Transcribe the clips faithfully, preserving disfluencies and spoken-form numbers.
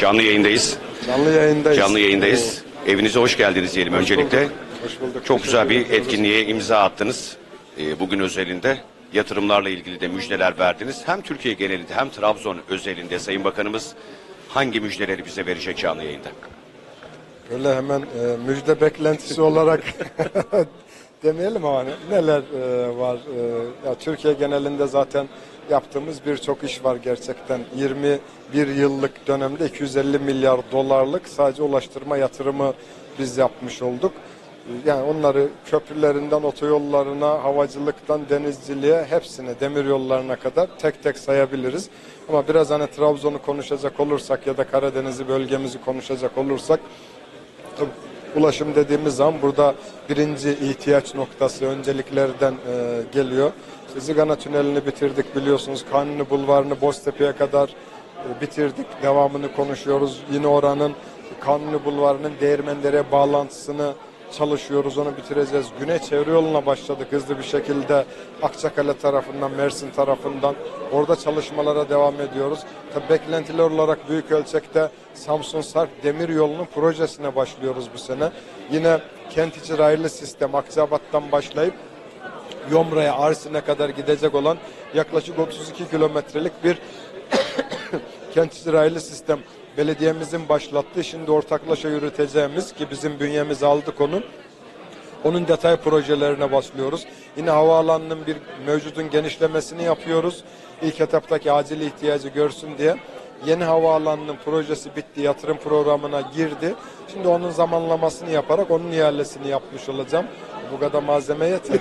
Canlı yayındayız. Canlı yayındayız. Canlı yayındayız. Oo. Evinize hoş geldiniz diyelim hoş öncelikle. Bulduk. Hoş bulduk. Çok hoş güzel bir etkinliğe imza attınız. Ee, bugün özelinde yatırımlarla ilgili de müjdeler verdiniz. Hem Türkiye genelinde hem Trabzon özelinde Sayın Bakanımız hangi müjdeleri bize verecek canlı yayında? Böyle hemen e, müjde beklentisi olarak demeyelim ama neler e, var. E, ya Türkiye genelinde zaten yaptığımız birçok iş var gerçekten. yirmi bir yıllık dönemde iki yüz elli milyar dolarlık sadece ulaştırma yatırımı biz yapmış olduk. Yani onları köprülerinden otoyollarına, havacılıktan denizciliğe, hepsine, demir yollarına kadar tek tek sayabiliriz. Ama biraz hani Trabzon'u konuşacak olursak ya da Karadeniz'i, bölgemizi konuşacak olursak, ulaşım dediğimiz zaman burada birinci ihtiyaç noktası önceliklerden e, geliyor. İşte Zigana Tüneli'ni bitirdik biliyorsunuz. Kanuni Bulvarı'nı Boztepe'ye kadar e, bitirdik. Devamını konuşuyoruz. Yine oranın Kanuni Bulvarı'nın Değirmendere'ye bağlantısını çalışıyoruz. Onu bitireceğiz. Güne Çevri Yolu'na başladık hızlı bir şekilde. Akçakale tarafından, Mersin tarafından. Orada çalışmalara devam ediyoruz. Tabii beklentiler olarak büyük ölçekte Samsun-Sarp Demir Yolu'nun projesine başlıyoruz bu sene. Yine kent içi raylı sistem Akçabat'tan başlayıp Yomra'ya, Arsine kadar gidecek olan yaklaşık otuz iki kilometrelik bir kent içi raylı sistem belediyemizin başlattığı, şimdi ortaklaşa yürüteceğimiz ki bizim bünyemiz aldık onun. Onun detay projelerine başlıyoruz. Yine havaalanının bir mevcudun genişlemesini yapıyoruz. İlk etaptaki acil ihtiyacı görsün diye. Yeni havaalanının projesi bitti, yatırım programına girdi. Şimdi onun zamanlamasını yaparak onun ihalesini yapmış olacağım. Bu kadar malzeme yeter.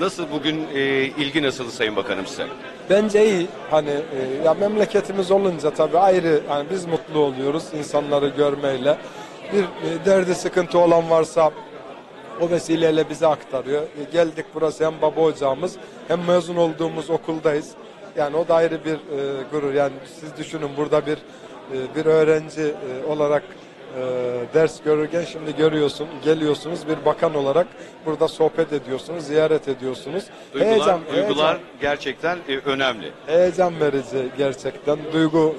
Nasıl bugün e, ilgi nasıl Sayın Bakanım size? Bence iyi. Hani e, ya memleketimiz olunca tabii ayrı, hani biz mutlu oluyoruz insanları görmeyle. Bir e, derdi sıkıntı olan varsa o vesileyle bize aktarıyor. E, geldik burası hem baba ocağımız hem mezun olduğumuz okuldayız. Yani o da ayrı bir e, gurur. Yani siz düşünün burada bir e, bir öğrenci e, olarak e, ders görürken şimdi görüyorsun, geliyorsunuz bir bakan olarak burada sohbet ediyorsunuz, ziyaret ediyorsunuz. Duygular, heyecan, duygular heyecan. gerçekten e, önemli. Heyecan verici gerçekten. Duygu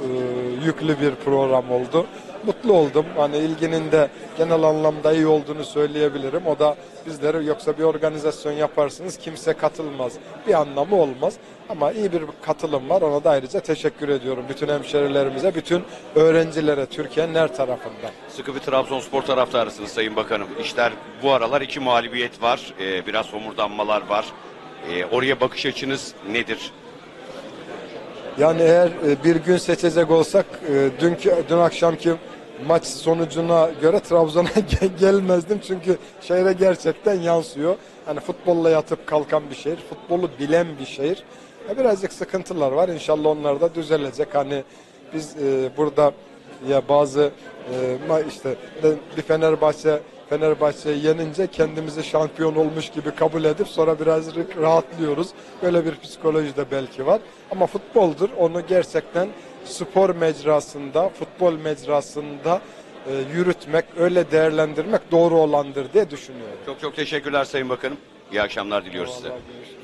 e, yüklü bir program oldu. Mutlu oldum. Hani ilginin de genel anlamda iyi olduğunu söyleyebilirim. O da bizleri, yoksa bir organizasyon yaparsınız kimse katılmaz. Bir anlamı olmaz. Ama iyi bir katılım var. Ona da ayrıca teşekkür ediyorum. Bütün hemşerilerimize, bütün öğrencilere Türkiye'nin her tarafından. Sıkı bir Trabzonspor taraftarısınız Sayın Bakanım. İşler bu aralar iki mağlubiyet var. Ee, biraz homurdanmalar var. Ee, oraya bakış açınız nedir? Yani eğer bir gün seçecek olsak dünkü, dün akşamki maç sonucuna göre Trabzon'a gelmezdim. Çünkü şehre gerçekten yansıyor. Hani futbolla yatıp kalkan bir şehir, futbolu bilen bir şehir. Birazcık sıkıntılar var. İnşallah onlar da düzelecek. Hani biz burada ya bazı işte bir Fenerbahçe Fenerbahçe'yi yenince kendimizi şampiyon olmuş gibi kabul edip sonra biraz rahatlıyoruz. Böyle bir psikoloji de belki var. Ama futboldur. Onu gerçekten spor mecrasında, futbol mecrasında e, yürütmek, öyle değerlendirmek doğru olandır diye düşünüyorum. Çok çok teşekkürler Sayın Bakanım. İyi akşamlar diliyoruz size. Görüşürüz.